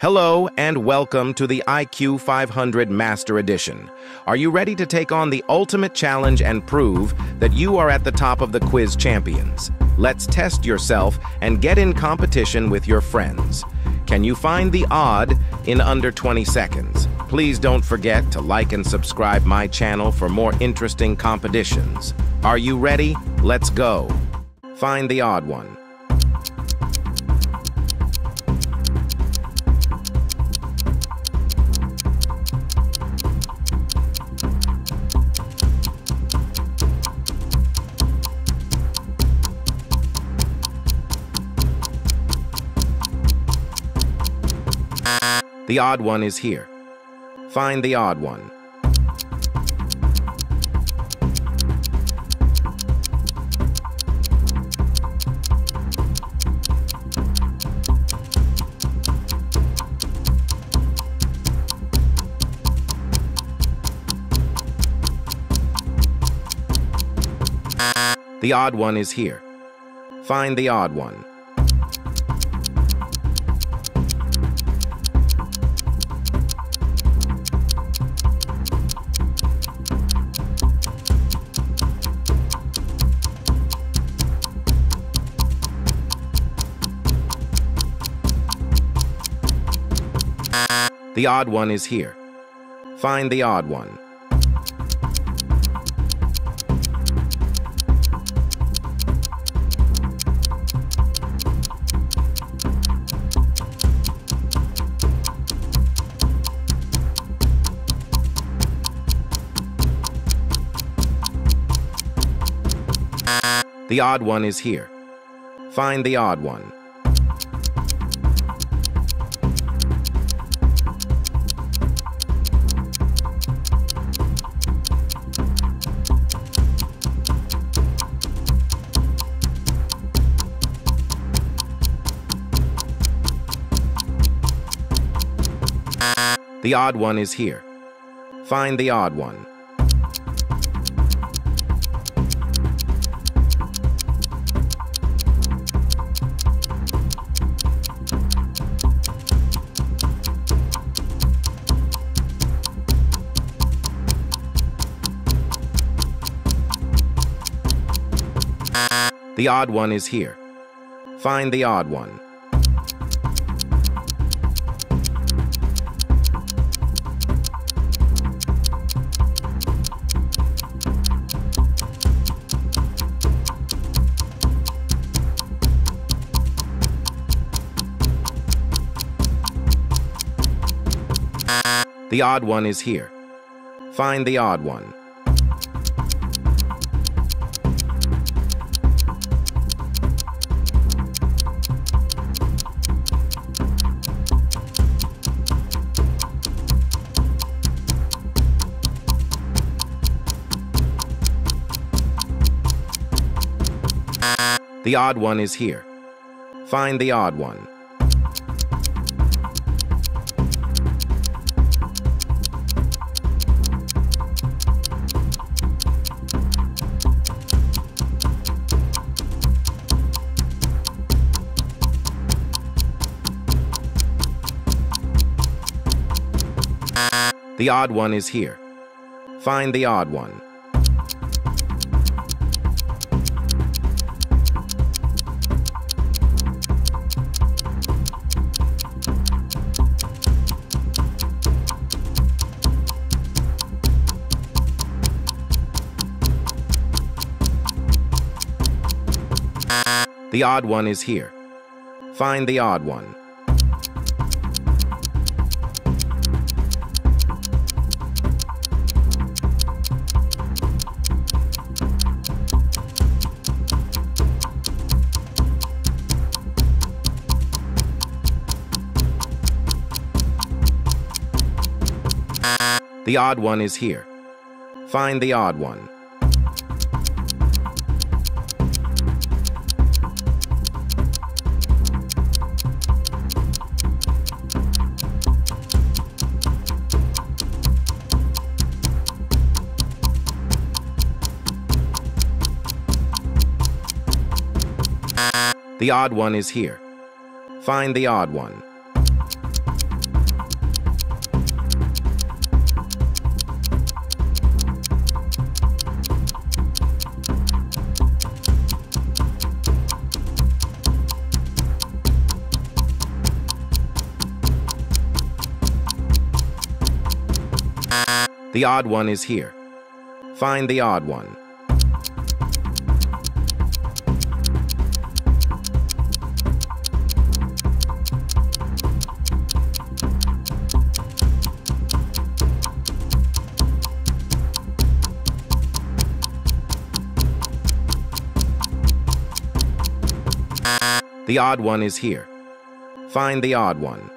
Hello and welcome to the IQ 500 Master Edition. Are you ready to take on the ultimate challenge and prove that you are at the top of the quiz champions? Let's test yourself and get in competition with your friends. Can you find the odd in under 20 seconds? Please don't forget to like and subscribe my channel for more interesting competitions. Are you ready? Let's go. Find the odd one. The odd one is here. Find the odd one. The odd one is here. Find the odd one. The odd one is here. Find the odd one. The odd one is here. Find the odd one. The odd one is here. Find the odd one. The odd one is here. Find the odd one. The odd one is here. Find the odd one. The odd one is here. Find the odd one. The odd one is here. Find the odd one. The odd one is here. Find the odd one. The odd one is here. Find the odd one. The odd one is here. Find the odd one. The odd one is here. Find the odd one. The odd one is here. Find the odd one.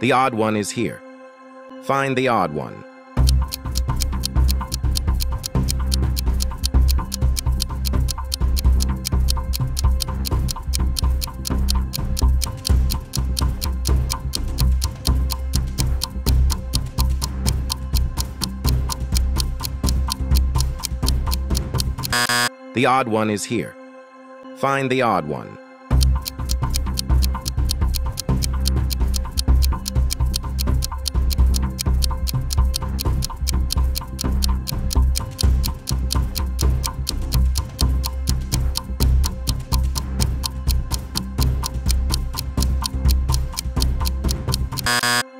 The odd one is here. Find the odd one. The odd one is here. Find the odd one.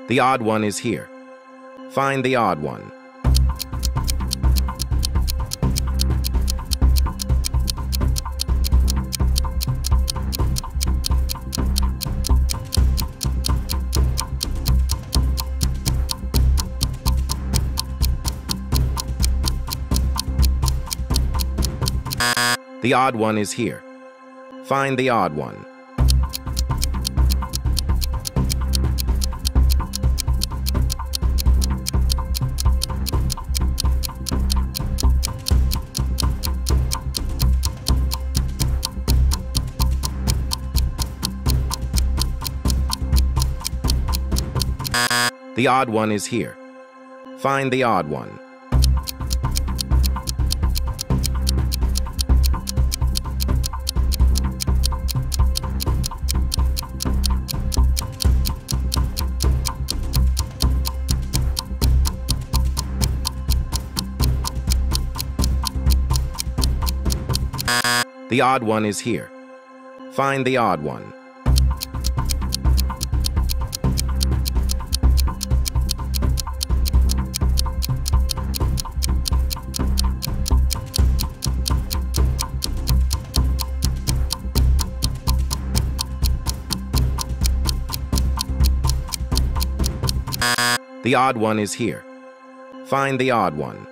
The odd one is here. Find the odd one. The odd one is here. Find the odd one. The odd one is here. Find the odd one. The odd one is here. Find the odd one. The odd one is here. Find the odd one.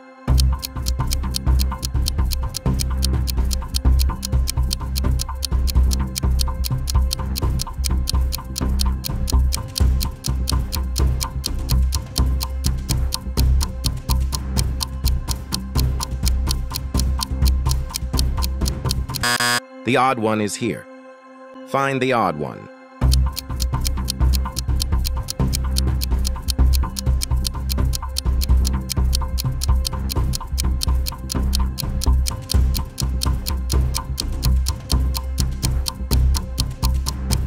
The odd one is here. Find the odd one. The odd one is here. Find the odd one.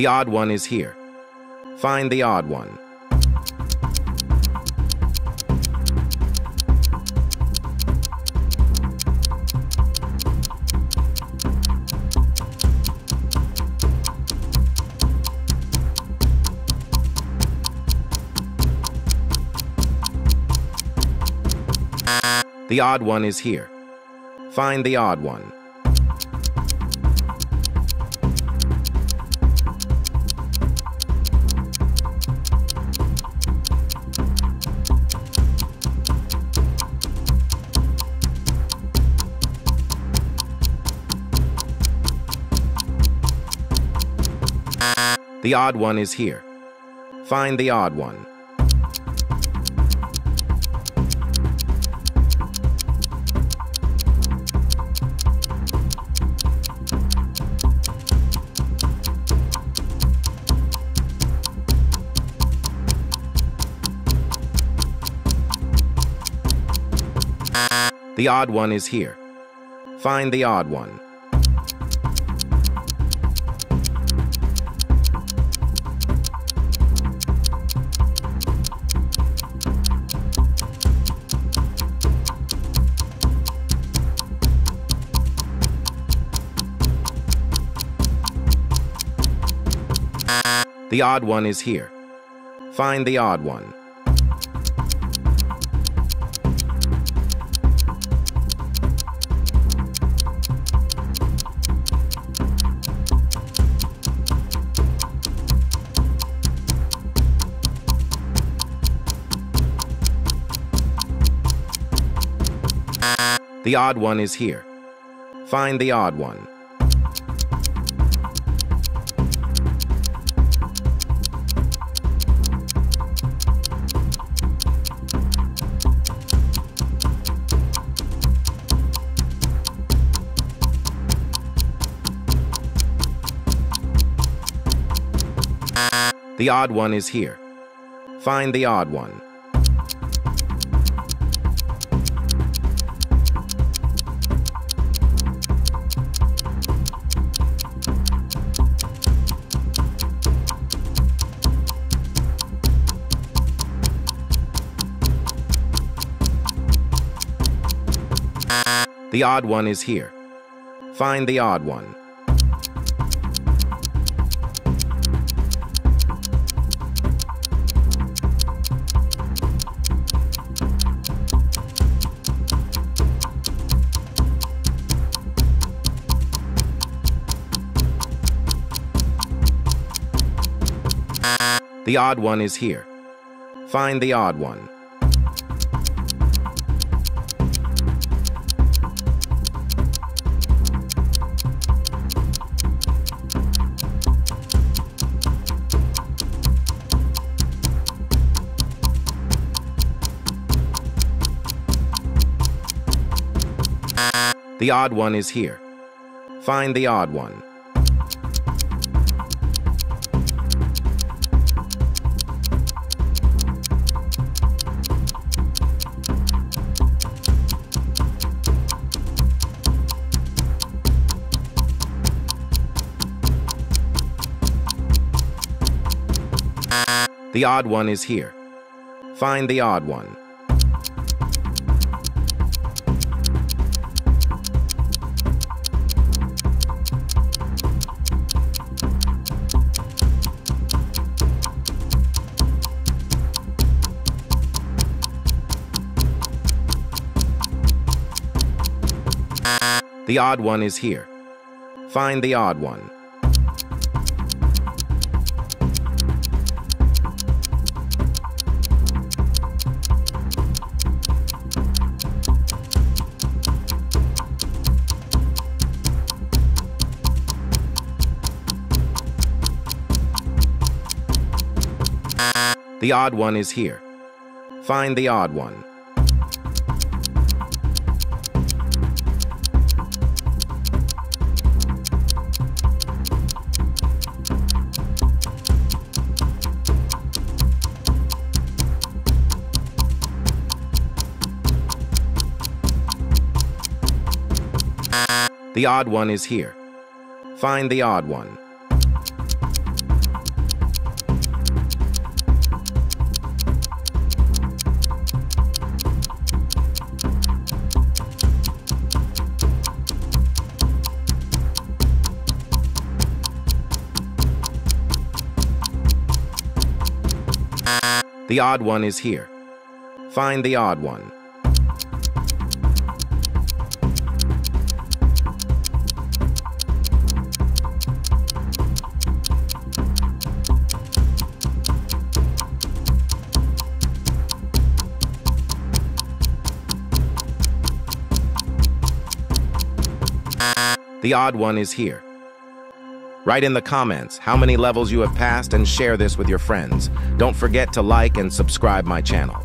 The odd one is here. Find the odd one. The odd one is here. Find the odd one. The odd one is here. Find the odd one. The odd one is here. Find the odd one. The odd one is here. Find the odd one. The odd one is here. Find the odd one. The odd one is here. Find the odd one. The odd one is here. Find the odd one. The odd one is here. Find the odd one. The odd one is here. Find the odd one. The odd one is here. Find the odd one. The odd one is here. Find the odd one. The odd one is here. Find the odd one. The odd one is here. Find the odd one. The odd one is here. Write in the comments how many levels you have passed and share this with your friends. Don't forget to like and subscribe my channel.